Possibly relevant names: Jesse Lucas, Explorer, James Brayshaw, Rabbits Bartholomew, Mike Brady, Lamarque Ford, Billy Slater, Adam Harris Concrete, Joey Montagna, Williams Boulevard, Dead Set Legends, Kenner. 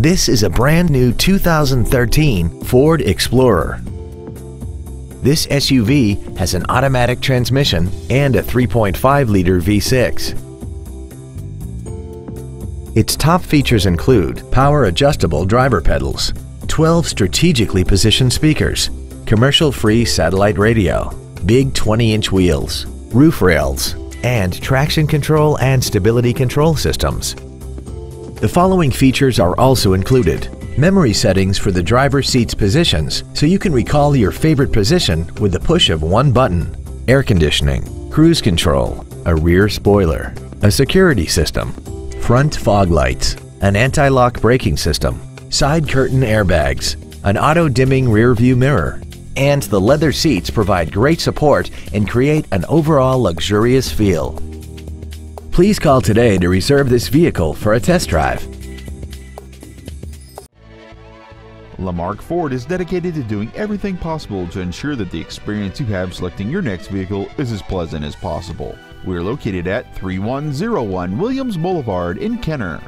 This is a brand new 2013 Ford Explorer. This SUV has an automatic transmission and a 3.5-liter V6. Its top features include power-adjustable driver pedals, 12 strategically positioned speakers, commercial-free satellite radio, big 20-inch wheels, roof rails, and traction control and stability control systems. The following features are also included: memory settings for the driver's seat's positions, so you can recall your favorite position with the push of one button, air conditioning, cruise control, a rear spoiler, a security system, front fog lights, an anti-lock braking system, side curtain airbags, an auto-dimming rear-view mirror, and the leather seats provide great support and create an overall luxurious feel. Please call today to reserve this vehicle for a test drive. Lamarque Ford is dedicated to doing everything possible to ensure that the experience you have selecting your next vehicle is as pleasant as possible. We are located at 3101 Williams Boulevard in Kenner.